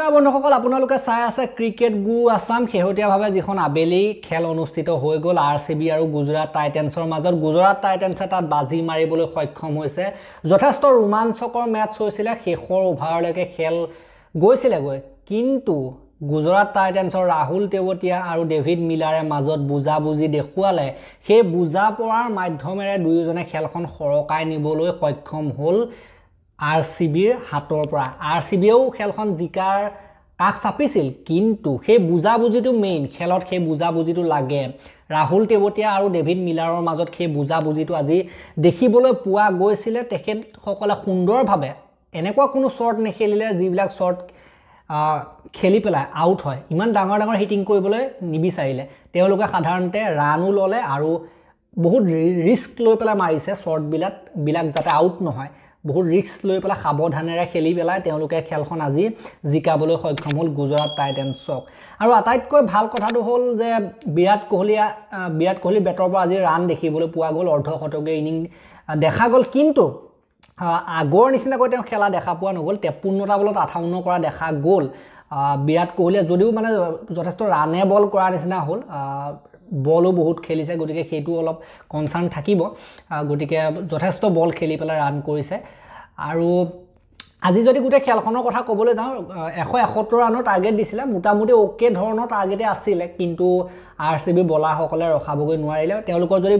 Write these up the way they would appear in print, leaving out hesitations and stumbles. नमस्कार बंधुसकल आपनालोके चाइ आछे क्रिकेट गु आसाम शेहतियाभावे जिखन आबेली खेल अनुष्ठित हो गल आरसीबी और गुजरात टाइटेन्सर मजर। गुजरात टाइटेन्से तार बाजी मारिबोले सक्षम होइसे। यथेष्ट रोमांचकर मैच होइसिले, शेषर ओभारलेके खेल गइसिलेगै, किन्तु गुजरात टाइटेन्सर राहुल तेवतिया और डेविड मिलारे मजत बुझाबुझी देखाले। सेई बुझापरार माध्यमेरे दुयोजने खेलखन सरकाय निबोले सक्षम हल आरसीबीर हाथों पर। आरसीबीओ खेलखन जिकार काख चापिसिल, किन्तु हे बुझाबुझी तो मेन खेलत हे बुझाबुझी तो लागे। राहुल तेवतिया और डेविड मिलारर मजत हे बुझाबुझी तो आज देखिबोले पुआ गइसिले। तेखेतসকলে सुंदर भावे एनेकुआ कोनो शॉट नेखेलिले जिबिलाक शॉट खेली पेला आउट है, इमान डांगर डांगर हिटिंग करिबोले निबिचारिले। तेओलोके साधारणते रानो लले और बहुत रिस्क लै पेला मारिसे शॉटবিলাক जाते आउट নহয়। बहुत रिस्क लै पे सवधाने खेली पे खेलखन आज जिकाबले सक्षम हल गुजरात टाइटेन्सक। और आटाइतक भल कथाटो हल जे विराट कोहली बेटर पर आज रान देखिबले पुआ गल। अर्धशतकीय इनिंग देखा गल, किन्तु आगर निचिनाको खेला देखा पा नगल। 53 बलत 58 करा देखा गल। विराट कोहलिया जदिव माने यथेष्ट राने बल करा निचिना हल, बलो बहुत खेलिसे, गतिके सेइटो अलप कनसार्न थाकिब। गतिके यथेष्ट बल खेली पेला रान करिसे। आरो आजि जदि गुटे खेलखनर कथा कबले जाओ, 171 रानर टार्गेट दिसिले, मोटामुटी ओके धरणर टार्गेटे आसिले, किन्तु आरसीबी बलारসকলে रखाबगै নোৱাৰিলে। তেওলোকৰ जदि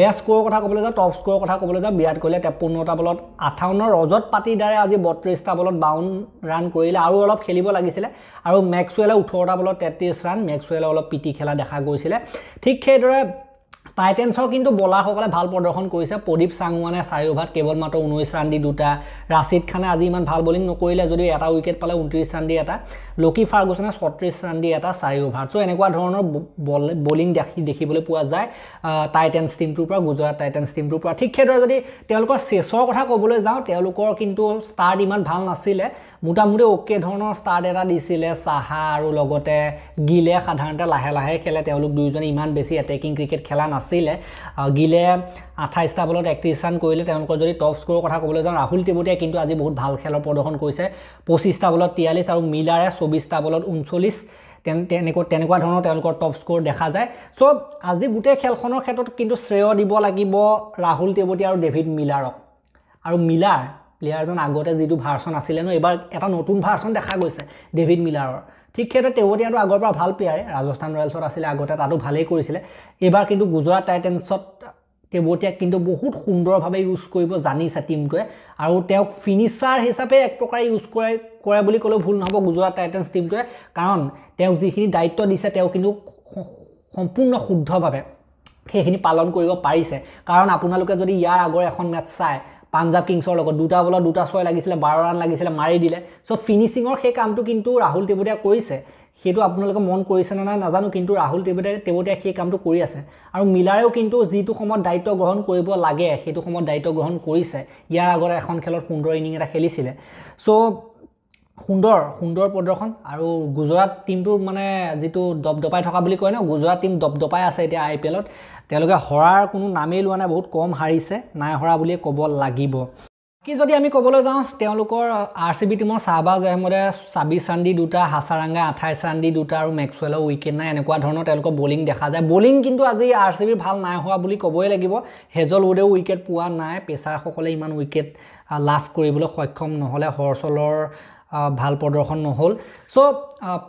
बेस्ट स्कोर कथा कबले जाओ, टप स्कोर कथा कबले जाओ, विराट कोहलिया 53 बलत 58, रजत पाटीदारे आज 32 बलत 52 रान करिले। आरो अलप खेलिब लागिसिले। आरो मैक्सवेले 18 बलत 33 रान, मैक्सवेले अलप पिटी खेला देखा গৈছিলে। ठीक সেইদৰে टाइटेन्सर किन्तु बलारসকলে ভাল प्रदर्शन करिसे। प्रदीप सांगवाने 4 ओभार केवल मात्र 19 रान दी 2टा, राशिद खाने आज इमान ভাল बॉलिंग नकरिले जदि एटा विकेट पाले 29 रान दी एटा, लकी फार्गुसने 36 रान दी एटा 4 ओभार। सो एनेकुआ धৰণৰ बॉलिंग देखिबोले पुआ जाय टाइटेन्स टीमटुৰ পৰা, गुजरात टाइटेन्स टीमटुৰ পৰা। ठीक সেইদৰে जदि তেওলোকৰ सेसर कथा कबले जाओ, তেওलोকৰ किन्तु स्टार्ट इमान ভাল नासिले। मोटामुटी ओके धৰণৰ स्टार्ट एटा दिसिले। साहा আৰু লগতে গিলে সাধাৰণতে লাহে লাহে খেলে, তেওলোক দুইজন ইমান বেছি অ্যাটাকিং ক্রিকেট খেলা না। गिले 28 बलत 31 रान करिले। जदि टप स्कोर कथा कबले जाओ, राहुल तेवतिया किन्तु आज बहुत भल खेल प्रदर्शन करिसे, 25 बलत 43 और मिलारे 24 बलत 39 टप स्कोर देखा जाए। सो आज गोटे खेलखनर क्षेत्र किन्तु श्रेय दिब लागिब राहुल तेवतिया और डेविड मिलारक। और मिलार प्लेयारजन आगते जी भार्सन आसिले न, एबार एटा नतुन भार्सन देखा गइसे डेविड मिलारर। ठीक क्षेत्र तेवतिया तो आगरपा भल प्लेयारे, राजस्थान रॉयल्स आसिले आगते, तातो भालेई करिसिले। एबार किन्तु गुजरात टाइटेन्सत तेवतिया किन्तु बहुत सुंदर भावे यूज करिब जानिसे टीमटोए, आरो तेक फिनिशार हिसाबे एक प्रकार यूज करे बुली कले भूल नहब गुजरात टाइटेन्स टीमटोए। कारण तेक जिखिनि दायित्व दिसे तेक किन्तु सम्पूर्ण शुद्ध भावे सेखिनि पालन करिब पारिसे। कारण आपनालोके जदि यार आगर एखन मैच चाय, पंजाब किंग्सर लगत 2 बल 2 6 लागिसिले, 12 रान लागिसिले, मारि दिले। सो फिनिशिंगर हे कामटो किन्तु राहुल तेवतिया करिसे। हेतु आपनालोके मन करिसे ना नाजानो, किन्तु राहुल तेवतिया हे कामटो करि आसे। आरो मिलारेओ किन्तु जितु समय दायित्व ग्रहण करिब लागे हेतु समय दायित्व ग्रहण करिसे। यार आगर एखन खेलत सुंदर इनिंग एटा खेलिसिले। सो सुंदर प्रदर्शन। और गुजरात टीमटो माने जितु दबदपाय थका बुली कय न, गुजरात टीम दबदपाय आसे एटा आईपीएलत। তেওলোকে हरार कोनो नामेई लोआ ना, बहुत कम हारिसे, ना हरा बुलिए कब लागिब। कि जदि आमी कबले जाओ, তেওलोकर आरसीबी टीमर शाहबाज अहमदे 26 रान दी 2टा, हासारांगा 28 रान दी 2टा और मैक्सवेल उइकेट ना, एनेकुआ धৰণৰ তেওलोকৰ बॉलिंग देखा जाए। बॉलिंग किन्तु आजि आरसीबी ভাল ना हुआ बुली कबय लागिब। हेजलवुडे उइकेट पुआ ना, पेसारসকলে इमान उइकेट लाभ কৰিবলৈ सक्षम নহ'লে, हर्षलर ভাল प्रदर्शन नहल। सो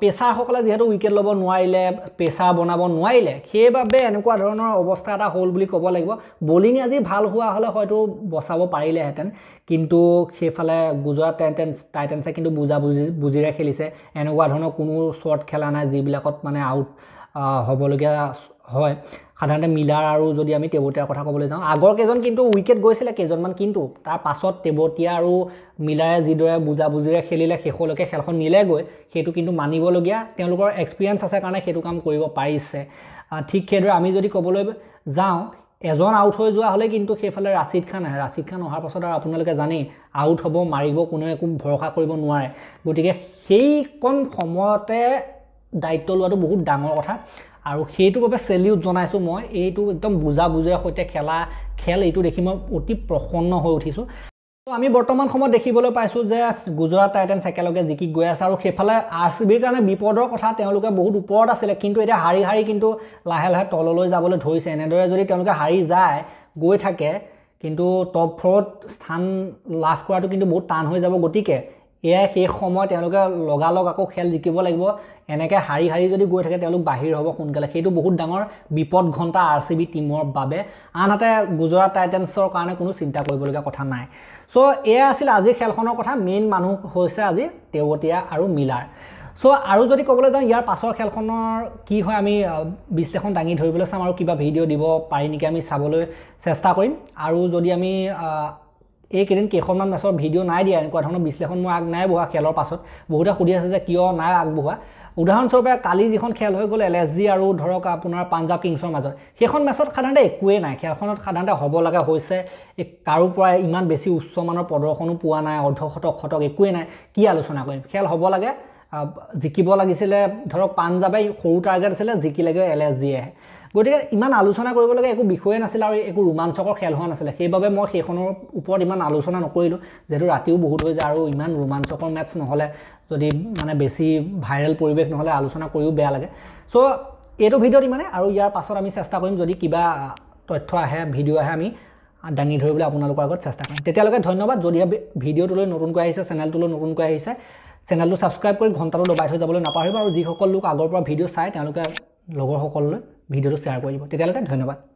पेसारসকলে जेहेतु उइकेट लब नुवारिले, पेसार बनाब नुवारिले, सेइबाबे एनेकुआ धৰণৰ अवस्था এটা हल বুলি ক'ব লাগিব। बॉलिंग আজি ভাল হোৱা হলে হয়তো বচাব পাৰিলেহেঁতেন, কিন্তু সেইফালে গুজৰাট টাইটেন্সে কিন্তু বুজিৰে খেলিছে। এনেকুৱা ধৰণৰ কোনো শট খেলা নাই যিবিলাকত মানে আউট হ'বলগীয়া হয়। সাধাৰণতে মিলাৰ আৰু যদি আমি তেৱতিয়াৰ কথা ক'বলৈ যাওঁ, আগৰ কেজন কিন্তু উইকেট গৈছিল কেজনমান, কিন্তু তাৰ পাছত তেৱতিয়া আৰু মিলাৰে যিদৰে বুজাবুজিৰে খেলিলে শেষলৈকে খেলখন নিলেগৈ, সেইটো কিন্তু মানিবলগীয়া। তেওঁলোকৰ এক্সপেৰিয়েন্স আছে কাৰণে সেইটো কাম কৰিব পাৰিছে। ঠিক সেইদৰে আমি যদি ক'বলৈ যাওঁ, এজন আউট হৈ যোৱা হলে কিন্তু সেইফালে ৰাশিদ খান অহাৰ পাছত আৰু আপোনালোকে জানেই আউট হ'ব, মাৰিব কোনো একো ভৰসা কৰিব নোৱাৰে। গতিকে সেই কম সময়তে দায়িত্ব লোৱাটো বহুত ডাঙৰ কথা। और हेतुबे सेल्यूट जानाइसो मैं, ये एकदम बुझाबुझिरे सहित खेला खेल, ये देखि मैं अति प्रसन्न हो उठिसो। तो आम बर्तमान समय देखिए पासी गुजरात टाइटन्स एक जिकी गई आस और सीफाले आरसीबी कारण विपदर कथा बहुत ऊपर आसे कि हारि हारि किन्तु लाहे लाहे तलলৈ जाবলৈ धरिছে। এনেদৰে যদি তেওঁলোকে हारि जाए गई থাকে किन्तु टप फोरत स्थान लाभ কৰাটো किन्तु बहुत टान हो যাব। গতিকে এয়া সেই সময় তেওঁলোকে লগালগ আকৌ খেল জিকিব লাগিব। এনেকৈ হাৰি হাৰি যদি গৈ থাকে তেওঁলোক বাহিৰ হ'ব সোনকালে, সেইটো বহুত ডাঙৰ বিপদ ঘণ্টা আরসিবি টিমৰ বাবে। আনহাতে গুজৰাট টাইটেন্সৰ কাৰণে কোনো চিন্তা কৰিবলগীয়া কথা নাই। সো এয়া আছিল আজি খেলখনৰ কথা। মেইন মানুহ হৈছে আজি টেৱতিয়া আৰু মিলাৰ। সো আৰু যদি ক'বলৈ যাওঁ ইয়াৰ পাছৰ খেলখনৰ কি হয় আমি বিশ্লেষণ দাঙি ধৰিবলৈ চাম আৰু কিবা ভিডিঅ' দিব পাৰি নেকি আমি চাবলৈ চেষ্টা কৰিম। আৰু যদি আমি एक दिन केखनमान मैचर भिडिओ ना दिया एने विश्लेषण मैं आग ना बढ़ा खेल पास बहुत सूधा क्यों ना आगबा। उदाहरणस्वरूपे काली जी खेल हो गल एल एस जी और धरक अपना पंजाब किंग्सर मजर सैन मैचत साधारण एक ना खेल साधारण हम लगा कारोपा इन बेसि उच्चमान प्रदर्शनों पा ना अर्धशतक शतक एक ना कि आलोचना कर खेल हम लगे जिकिब लगे धरक पंजाबे सौ टार्गेट आसे जिकिलेगे एल एस जिये गति के इन आलोचना एक विषय ना और एक रोमांचकर खेल हुआ ना मैं ऊपर इन आलोचना नकरूँ जी रातिओ बहुत हो जाए और इन रोमांचकर मैच नदी मैं बेसि भाइरल परिवेश ना आलोचना बेया लगे। सो यू भिडिओ इन्हें और यार पास चेष्टा करम क्या तथ्य आए भिडिओ आए दांगी धरबले आपलोक आगत चेष्टा करें। धन्यवाद जो भिडिओ नतुनक चेनेल नतुनक चेनेल सबसक्राइब कर घंटा दबाई थोड़ा नपाहब और जिस लोग आगरपा भिडिओ चाय लगरसक भिडिओ शेयर कर धन्यवाद।